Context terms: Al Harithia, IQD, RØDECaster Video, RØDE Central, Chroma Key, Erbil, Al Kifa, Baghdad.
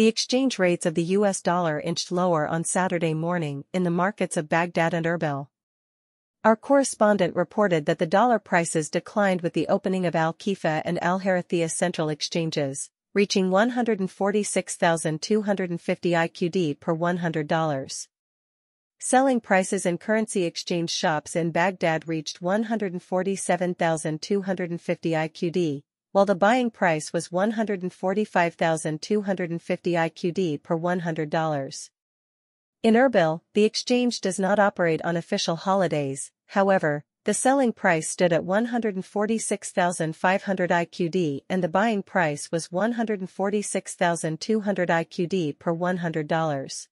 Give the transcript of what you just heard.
The exchange rates of the US dollar inched lower on Saturday morning in the markets of Baghdad and Erbil. Our correspondent reported that the dollar prices declined with the opening of Al Kifa and Al Harithia central exchanges, reaching 146,250 IQD per $100. Selling prices in currency exchange shops in Baghdad reached 147,250 IQD, while the buying price was 145,250 IQD per $100. In Erbil, the exchange does not operate on official holidays, however, the selling price stood at 146,500 IQD and the buying price was 146,200 IQD per $100.